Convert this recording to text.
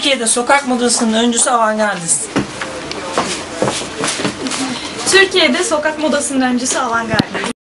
Türkiye'de sokak modasının öncüsü Avantgardeast. Türkiye'de sokak modasının öncüsü Avantgardeast.